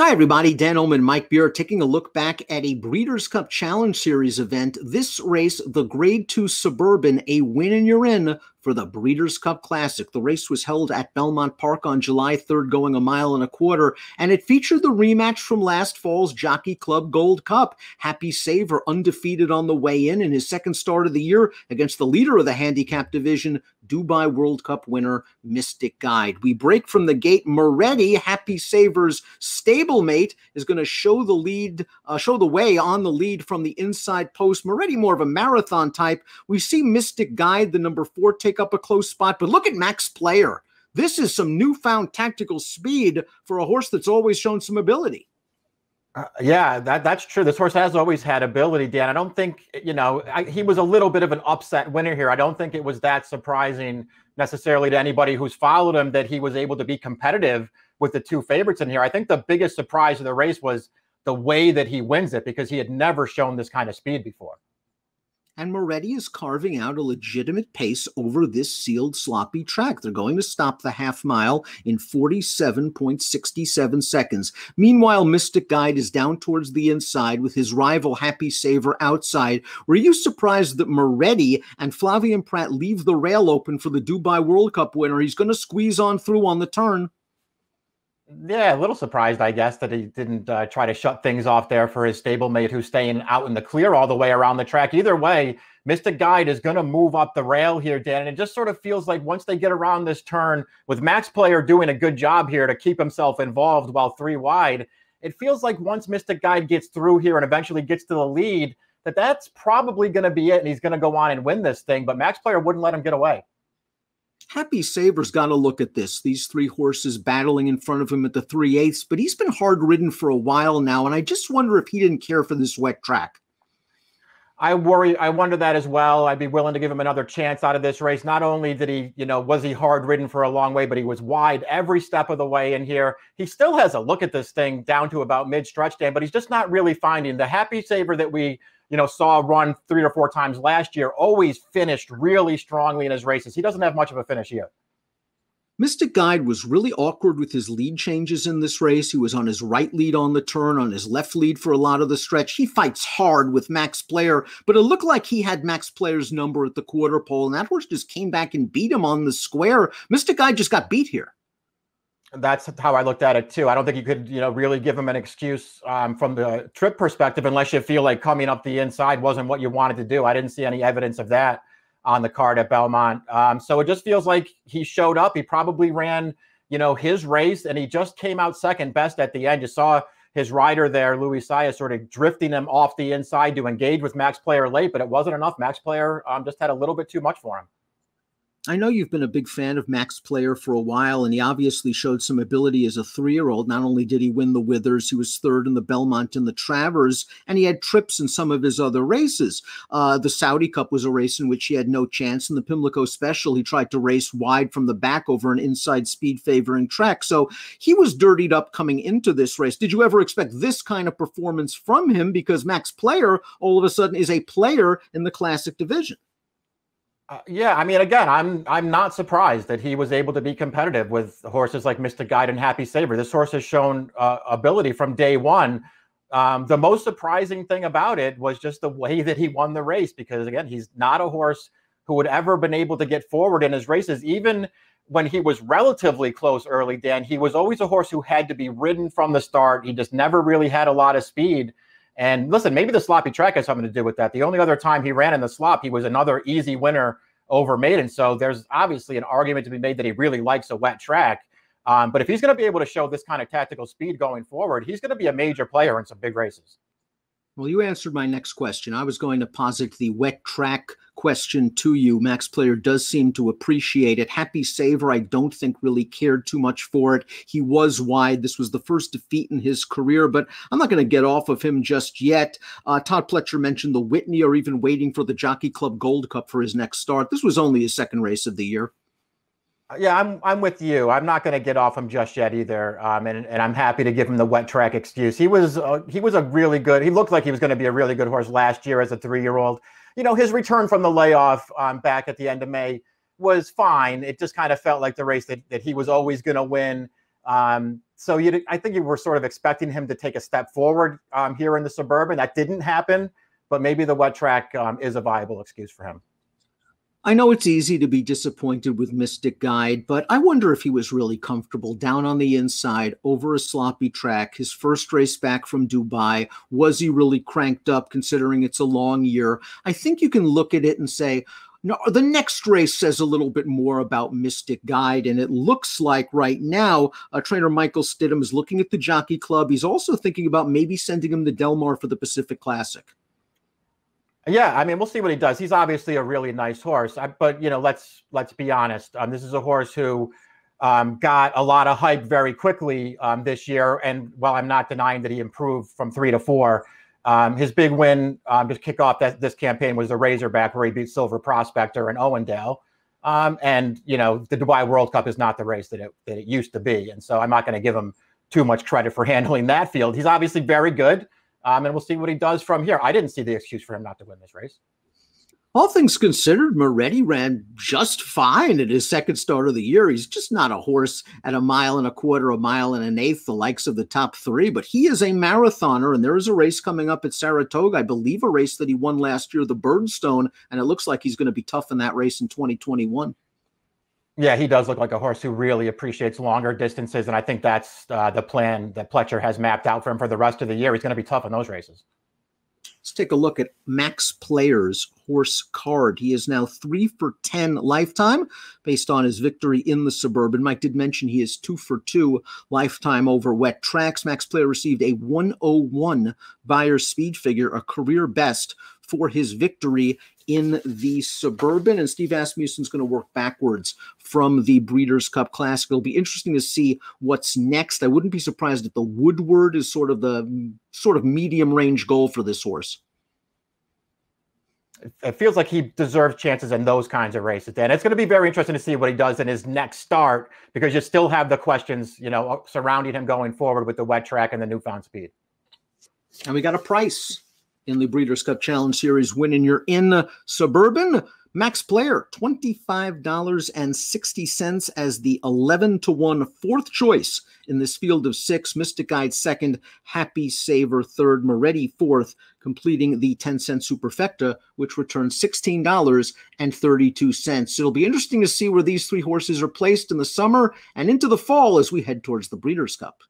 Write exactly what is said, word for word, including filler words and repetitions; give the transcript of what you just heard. Hi, everybody. Dan Illman, Mike Beer, taking a look back at a Breeders' Cup Challenge Series event. This race, the Grade two Suburban, a win and you're in for the Breeders' Cup Classic. The race was held at Belmont Park on July third, going a mile and a quarter, and it featured the rematch from last fall's Jockey Club Gold Cup. Happy Saver, undefeated on the way in, in his second start of the year against the leader of the handicap division, Dubai World Cup winner Mystic Guide. We break from the gate. Moretti, Happy Saver's stablemate, is going to show the lead, uh, show the way on the lead from the inside post. Moretti, more of a marathon type. We see Mystic Guide, the number four, take up a close spot. But look at Max Player. This is some newfound tactical speed for a horse that's always shown some ability. Uh, yeah, that, that's true. This horse has always had ability, Dan. I don't think, you know, I, he was a little bit of an upset winner here. I don't think it was that surprising necessarily to anybody who's followed him that he was able to be competitive with the two favorites in here. I think the biggest surprise of the race was the way that he wins it, because he had never shown this kind of speed before. And Moretti is carving out a legitimate pace over this sealed, sloppy track. They're going to stop the half mile in forty-seven point six seven seconds. Meanwhile, Mystic Guide is down towards the inside with his rival Happy Saver outside. Were you surprised that Moretti and Flavien Pratt leave the rail open for the Dubai World Cup winner? He's going to squeeze on through on the turn. Yeah, a little surprised, I guess, that he didn't uh, try to shut things off there for his stablemate, who's staying out in the clear all the way around the track. Either way, Mystic Guide is going to move up the rail here, Dan. And it just sort of feels like once they get around this turn, with Max Player doing a good job here to keep himself involved while three wide, it feels like once Mystic Guide gets through here and eventually gets to the lead, that that's probably going to be it. And he's going to go on and win this thing. But Max Player wouldn't let him get away. Happy Saver's got to look at this. These three horses battling in front of him at the three-eighths, but he's been hard-ridden for a while now, and I just wonder if he didn't care for this wet track. I worry. I wonder that as well. I'd be willing to give him another chance out of this race. Not only did he, you know, was he hard-ridden for a long way, but he was wide every step of the way in here. He still has a look at this thing down to about mid-stretch, Dan, but he's just not really finding the Happy Saver that we – you know, saw run three or four times last year, always finished really strongly in his races. He doesn't have much of a finish yet. Mystic Guide was really awkward with his lead changes in this race. He was on his right lead on the turn, on his left lead for a lot of the stretch. He fights hard with Max Player, but it looked like he had Max Player's number at the quarter pole, and that horse just came back and beat him on the square. Mystic Guide just got beat here. That's how I looked at it, too. I don't think you could, you know, really give him an excuse um, from the trip perspective unless you feel like coming up the inside wasn't what you wanted to do. I didn't see any evidence of that on the card at Belmont. Um, so it just feels like he showed up. He probably ran, you know, his race, and he just came out second best at the end. You saw his rider there, Luis Saez, sort of drifting him off the inside to engage with Max Player late, but it wasn't enough. Max Player um, just had a little bit too much for him. I know you've been a big fan of Max Player for a while, and he obviously showed some ability as a three-year-old. Not only did he win the Withers, he was third in the Belmont and the Travers, and he had trips in some of his other races. Uh, the Saudi Cup was a race in which he had no chance, and the Pimlico Special, he tried to race wide from the back over an inside speed-favoring track. So he was dirtied up coming into this race. Did you ever expect this kind of performance from him? Because Max Player, all of a sudden, is a player in the classic division. Uh, yeah, I mean, again, I'm I'm not surprised that he was able to be competitive with horses like Mystic Guide and Happy Saver. This horse has shown uh, ability from day one. Um, the most surprising thing about it was just the way that he won the race, because, again, he's not a horse who would ever been able to get forward in his races. Even when he was relatively close early, Dan, he was always a horse who had to be ridden from the start. He just never really had a lot of speed. And listen, maybe the sloppy track has something to do with that. The only other time he ran in the slop, he was another easy winner over maiden. So there's obviously an argument to be made that he really likes a wet track. Um, but if he's going to be able to show this kind of tactical speed going forward, he's going to be a major player in some big races. Well, you answered my next question. I was going to posit the wet track question to you. Max Player does seem to appreciate it. Happy Saver, I don't think, really cared too much for it. He was wide. This was the first defeat in his career, but I'm not going to get off of him just yet. Uh, Todd Pletcher mentioned the Whitney, or even waiting for the Jockey Club Gold Cup for his next start. This was only his second race of the year. Yeah, I'm I'm with you. I'm not going to get off him just yet either, um, and and I'm happy to give him the wet track excuse. He was uh, he was a really good. He looked like he was going to be a really good horse last year as a three-year-old. You know, his return from the layoff um, back at the end of May was fine. It just kind of felt like the race that that he was always going to win. Um, so you, I think you were sort of expecting him to take a step forward um, here in the Suburban. That didn't happen, but maybe the wet track um, is a viable excuse for him. I know it's easy to be disappointed with Mystic Guide, but I wonder if he was really comfortable down on the inside over a sloppy track. His first race back from Dubai, was he really cranked up considering it's a long year? I think you can look at it and say, no, the next race says a little bit more about Mystic Guide, and it looks like right now uh, trainer Michael Stidham is looking at the Jockey Club. He's also thinking about maybe sending him to Del Mar for the Pacific Classic. Yeah, I mean, we'll see what he does. He's obviously a really nice horse, I, but, you know, let's let's be honest. Um, this is a horse who um, got a lot of hype very quickly um, this year, and while I'm not denying that he improved from three to four, Um, his big win um, to kick off that, this campaign was the Razorback, where he beat Silver Prospector and Owendale. Um, and, you know, the Dubai World Cup is not the race that it, that it used to be. And so I'm not going to give him too much credit for handling that field. He's obviously very good, um, and we'll see what he does from here. I didn't see the excuse for him not to win this race. All things considered, Moretti ran just fine at his second start of the year. He's just not a horse at a mile and a quarter, a mile and an eighth, the likes of the top three, but he is a marathoner, and there is a race coming up at Saratoga, I believe a race that he won last year, the Birdstone, and it looks like he's going to be tough in that race in twenty twenty-one. Yeah, he does look like a horse who really appreciates longer distances, and I think that's uh, the plan that Pletcher has mapped out for him for the rest of the year. He's going to be tough in those races. Let's take a look at Max Player's horse card. He is now three for ten lifetime based on his victory in the Suburban. Mike did mention he is two for two lifetime over wet tracks. Max Player received a one oh one Beyer speed figure, a career best for his victory in the Suburban. And Steve Asmussen's going to work backwards from the Breeders' Cup Classic. It'll be interesting to see what's next. I wouldn't be surprised if the Woodward is sort of the sort of medium range goal for this horse. It feels like he deserves chances in those kinds of races, Dan. It's going to be very interesting to see what he does in his next start, because you still have the questions, you know, surrounding him going forward with the wet track and the newfound speed. And we got a price in the Breeders' Cup Challenge Series win, and you're in Suburban. Max Player, twenty-five dollars and sixty cents as the eleven to one fourth choice in this field of six. Mystic Guide second, Happy Saver third, Moretti fourth, completing the ten cent superfecta, which returns sixteen dollars and thirty-two cents. It'll be interesting to see where these three horses are placed in the summer and into the fall as we head towards the Breeders' Cup.